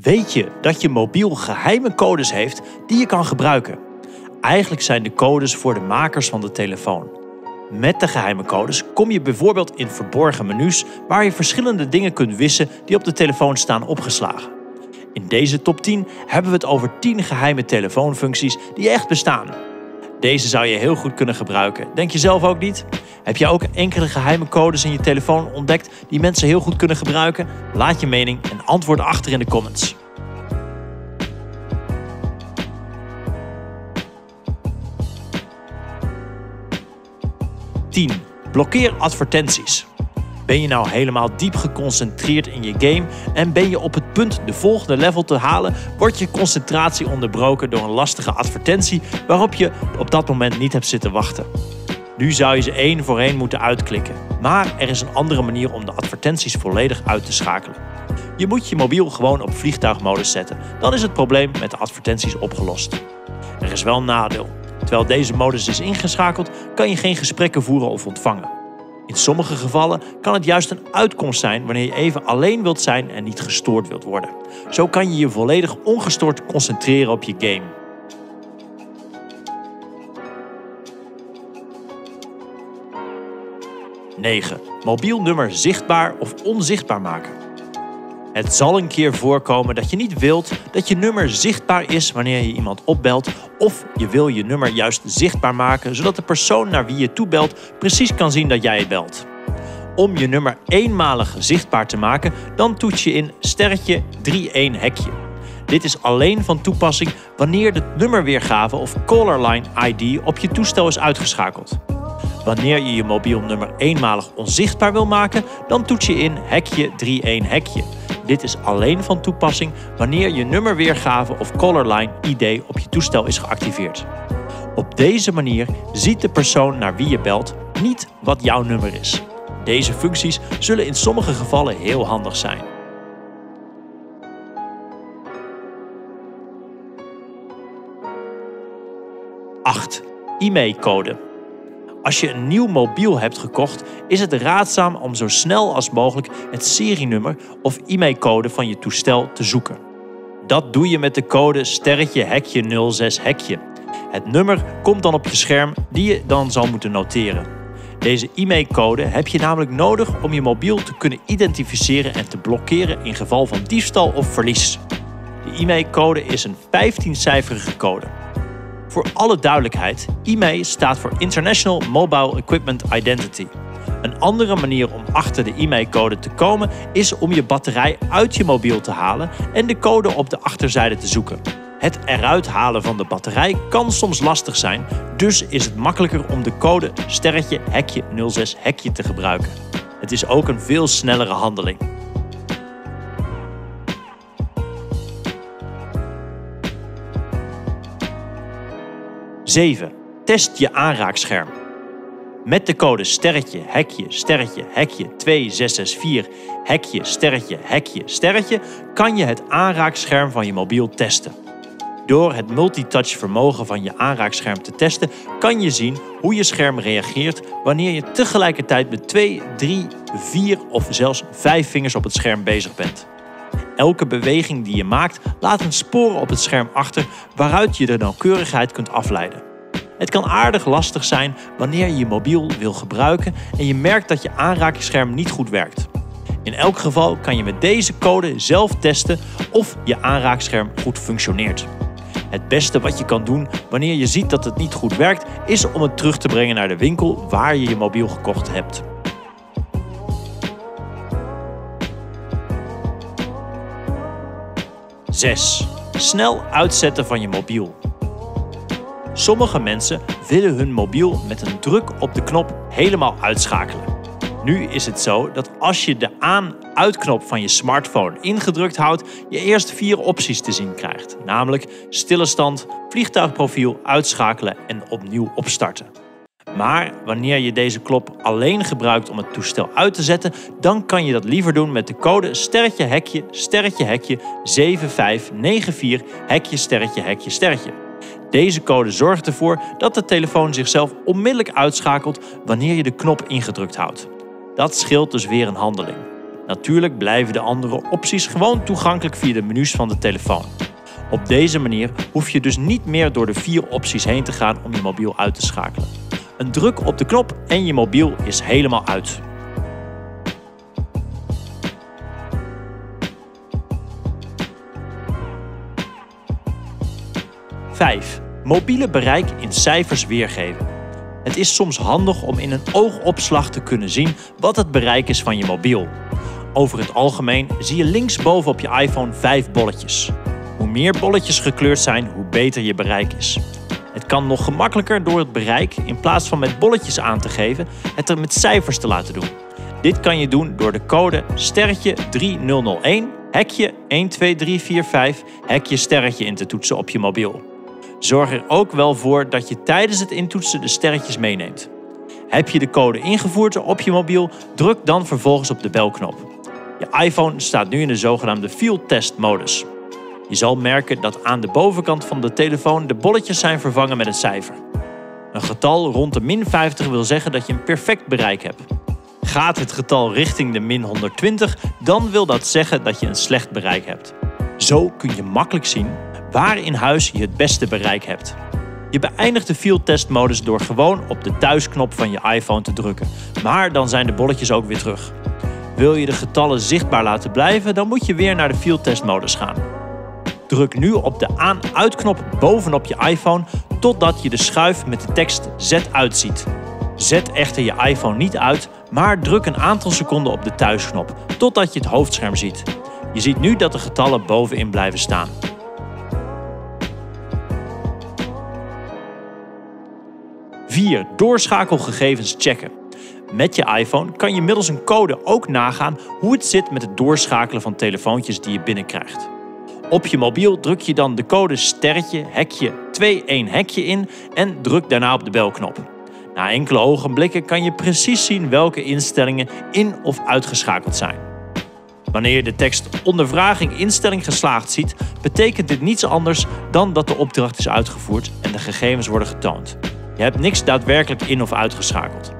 Weet je dat je mobiel geheime codes heeft die je kan gebruiken? Eigenlijk zijn de codes voor de makers van de telefoon. Met de geheime codes kom je bijvoorbeeld in verborgen menus waar je verschillende dingen kunt wissen die op de telefoon staan opgeslagen. In deze top 10 hebben we het over 10 geheime telefoonfuncties die echt bestaan. Deze zou je heel goed kunnen gebruiken. Denk je zelf ook niet? Heb jij ook enkele geheime codes in je telefoon ontdekt die mensen heel goed kunnen gebruiken? Laat je mening en antwoord achter in de comments. Blokkeer advertenties. Ben je nou helemaal diep geconcentreerd in je game en ben je op het punt de volgende level te halen, wordt je concentratie onderbroken door een lastige advertentie waarop je op dat moment niet hebt zitten wachten. Nu zou je ze één voor één moeten uitklikken, maar er is een andere manier om de advertenties volledig uit te schakelen. Je moet je mobiel gewoon op vliegtuigmodus zetten, dan is het probleem met de advertenties opgelost. Er is wel een nadeel. Terwijl deze modus is ingeschakeld, kan je geen gesprekken voeren of ontvangen. In sommige gevallen kan het juist een uitkomst zijn wanneer je even alleen wilt zijn en niet gestoord wilt worden. Zo kan je je volledig ongestoord concentreren op je game. 9. Mobiel nummer zichtbaar of onzichtbaar maken. Het zal een keer voorkomen dat je niet wilt dat je nummer zichtbaar is wanneer je iemand opbelt, of je wil je nummer juist zichtbaar maken zodat de persoon naar wie je toebelt precies kan zien dat jij het belt. Om je nummer eenmalig zichtbaar te maken, dan toets je in sterretje 31 hekje. Dit is alleen van toepassing wanneer de nummerweergave of callerline ID op je toestel is uitgeschakeld. Wanneer je je mobiel nummer eenmalig onzichtbaar wil maken, dan toets je in hekje 31 hekje. Dit is alleen van toepassing wanneer je nummerweergave of callerline ID op je toestel is geactiveerd. Op deze manier ziet de persoon naar wie je belt niet wat jouw nummer is. Deze functies zullen in sommige gevallen heel handig zijn. 8. IMEI-code. Als je een nieuw mobiel hebt gekocht, is het raadzaam om zo snel als mogelijk het serienummer of IMEI-code van je toestel te zoeken. Dat doe je met de code sterretje hekje 06 hekje. Het nummer komt dan op je scherm die je dan zal moeten noteren. Deze IMEI-code heb je namelijk nodig om je mobiel te kunnen identificeren en te blokkeren in geval van diefstal of verlies. De IMEI-code is een 15-cijferige code. Voor alle duidelijkheid, IMEI staat voor International Mobile Equipment Identity. Een andere manier om achter de IMEI-code te komen is om je batterij uit je mobiel te halen en de code op de achterzijde te zoeken. Het eruit halen van de batterij kan soms lastig zijn, dus is het makkelijker om de code sterretje hekje 06 hekje te gebruiken. Het is ook een veel snellere handeling. 7. Test je aanraakscherm. Met de code sterretje hekje 2664 hekje sterretje kan je het aanraakscherm van je mobiel testen. Door het multitouch vermogen van je aanraakscherm te testen kan je zien hoe je scherm reageert wanneer je tegelijkertijd met 2, 3, 4 of zelfs 5 vingers op het scherm bezig bent. Elke beweging die je maakt laat een spoor op het scherm achter waaruit je de nauwkeurigheid kunt afleiden. Het kan aardig lastig zijn wanneer je je mobiel wil gebruiken en je merkt dat je aanraakscherm niet goed werkt. In elk geval kan je met deze code zelf testen of je aanraakscherm goed functioneert. Het beste wat je kan doen wanneer je ziet dat het niet goed werkt is om het terug te brengen naar de winkel waar je je mobiel gekocht hebt. 6. Snel uitzetten van je mobiel. Sommige mensen willen hun mobiel met een druk op de knop helemaal uitschakelen. Nu is het zo dat als je de aan-uitknop van je smartphone ingedrukt houdt, je eerst 4 opties te zien krijgt. Namelijk stille stand, vliegtuigprofiel, uitschakelen en opnieuw opstarten. Maar wanneer je deze knop alleen gebruikt om het toestel uit te zetten, dan kan je dat liever doen met de code sterretje hekje 7594 hekje sterretje. Deze code zorgt ervoor dat de telefoon zichzelf onmiddellijk uitschakelt wanneer je de knop ingedrukt houdt. Dat scheelt dus weer een handeling. Natuurlijk blijven de andere opties gewoon toegankelijk via de menus van de telefoon. Op deze manier hoef je dus niet meer door de 4 opties heen te gaan om je mobiel uit te schakelen. Een druk op de knop en je mobiel is helemaal uit. Vijf. Mobiele bereik in cijfers weergeven. Het is soms handig om in een oogopslag te kunnen zien wat het bereik is van je mobiel. Over het algemeen zie je linksboven op je iPhone 5 bolletjes. Hoe meer bolletjes gekleurd zijn, hoe beter je bereik is. Het kan nog gemakkelijker door het bereik, in plaats van met bolletjes aan te geven, het er met cijfers te laten doen. Dit kan je doen door de code *3001 #12345 * in te toetsen op je mobiel. Zorg er ook wel voor dat je tijdens het intoetsen de sterretjes meeneemt. Heb je de code ingevoerd op je mobiel, druk dan vervolgens op de belknop. Je iPhone staat nu in de zogenaamde fieldtest-modus. Je zal merken dat aan de bovenkant van de telefoon de bolletjes zijn vervangen met een cijfer. Een getal rond de -50 wil zeggen dat je een perfect bereik hebt. Gaat het getal richting de -120, dan wil dat zeggen dat je een slecht bereik hebt. Zo kun je makkelijk zien waar in huis je het beste bereik hebt. Je beëindigt de fieldtestmodus door gewoon op de thuisknop van je iPhone te drukken. Maar dan zijn de bolletjes ook weer terug. Wil je de getallen zichtbaar laten blijven, dan moet je weer naar de fieldtestmodus gaan. Druk nu op de aan-uitknop bovenop je iPhone totdat je de schuif met de tekst Zet uit ziet. Zet echter je iPhone niet uit, maar druk een aantal seconden op de thuisknop totdat je het hoofdscherm ziet. Je ziet nu dat de getallen bovenin blijven staan. 4. Doorschakelgegevens checken. Met je iPhone kan je middels een code ook nagaan hoe het zit met het doorschakelen van telefoontjes die je binnenkrijgt. Op je mobiel druk je dan de code *#21# in en druk daarna op de belknop. Na enkele ogenblikken kan je precies zien welke instellingen in- of uitgeschakeld zijn. Wanneer je de tekst ondervraging instelling geslaagd ziet, betekent dit niets anders dan dat de opdracht is uitgevoerd en de gegevens worden getoond. Je hebt niks daadwerkelijk in- of uitgeschakeld.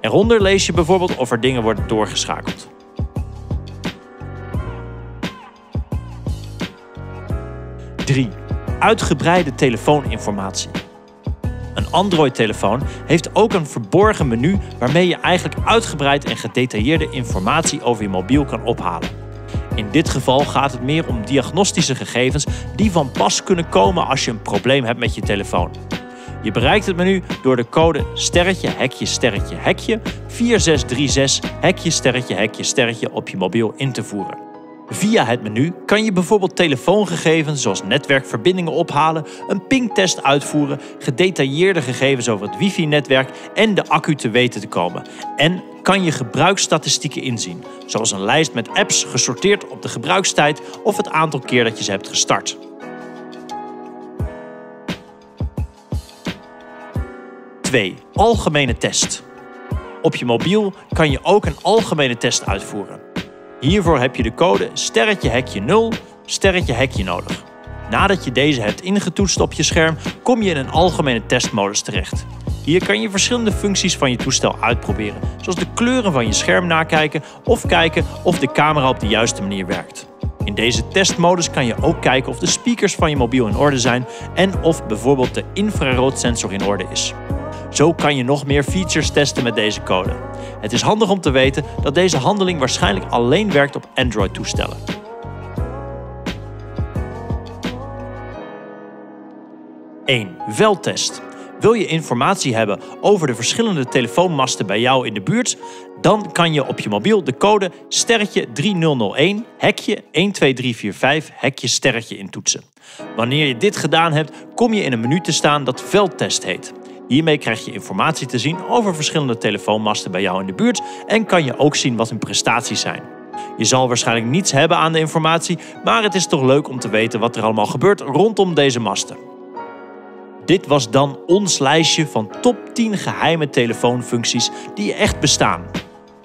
Eronder lees je bijvoorbeeld of er dingen worden doorgeschakeld. 3. Uitgebreide telefooninformatie. Een Android-telefoon heeft ook een verborgen menu waarmee je eigenlijk uitgebreid en gedetailleerde informatie over je mobiel kan ophalen. In dit geval gaat het meer om diagnostische gegevens die van pas kunnen komen als je een probleem hebt met je telefoon. Je bereikt het menu door de code *#* *4636* op je mobiel in te voeren. Via het menu kan je bijvoorbeeld telefoongegevens zoals netwerkverbindingen ophalen, een pingtest uitvoeren, gedetailleerde gegevens over het wifi-netwerk en de accu te weten te komen. En kan je gebruiksstatistieken inzien, zoals een lijst met apps gesorteerd op de gebruikstijd of het aantal keer dat je ze hebt gestart. 2. Algemene test. Op je mobiel kan je ook een algemene test uitvoeren. Hiervoor heb je de code *0* nodig. Nadat je deze hebt ingetoetst op je scherm, kom je in een algemene testmodus terecht. Hier kan je verschillende functies van je toestel uitproberen, zoals de kleuren van je scherm nakijken of kijken of de camera op de juiste manier werkt. In deze testmodus kan je ook kijken of de speakers van je mobiel in orde zijn en of bijvoorbeeld de infraroodsensor in orde is. Zo kan je nog meer features testen met deze code. Het is handig om te weten dat deze handeling waarschijnlijk alleen werkt op Android-toestellen. 1. Veldtest. Wil je informatie hebben over de verschillende telefoonmasten bij jou in de buurt? Dan kan je op je mobiel de code *3001 #12345 * intoetsen. Wanneer je dit gedaan hebt, kom je in een menu te staan dat veldtest heet. Hiermee krijg je informatie te zien over verschillende telefoonmasten bij jou in de buurt en kan je ook zien wat hun prestaties zijn. Je zal waarschijnlijk niets hebben aan de informatie, maar het is toch leuk om te weten wat er allemaal gebeurt rondom deze masten. Dit was dan ons lijstje van top 10 geheime telefoonfuncties die echt bestaan.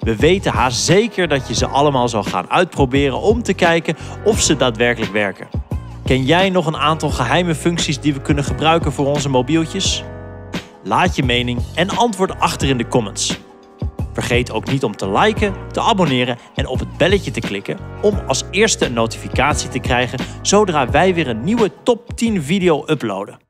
We weten haast zeker dat je ze allemaal zal gaan uitproberen om te kijken of ze daadwerkelijk werken. Ken jij nog een aantal geheime functies die we kunnen gebruiken voor onze mobieltjes? Laat je mening en antwoord achter in de comments. Vergeet ook niet om te liken, te abonneren en op het belletje te klikken om als eerste een notificatie te krijgen zodra wij weer een nieuwe top 10 video uploaden.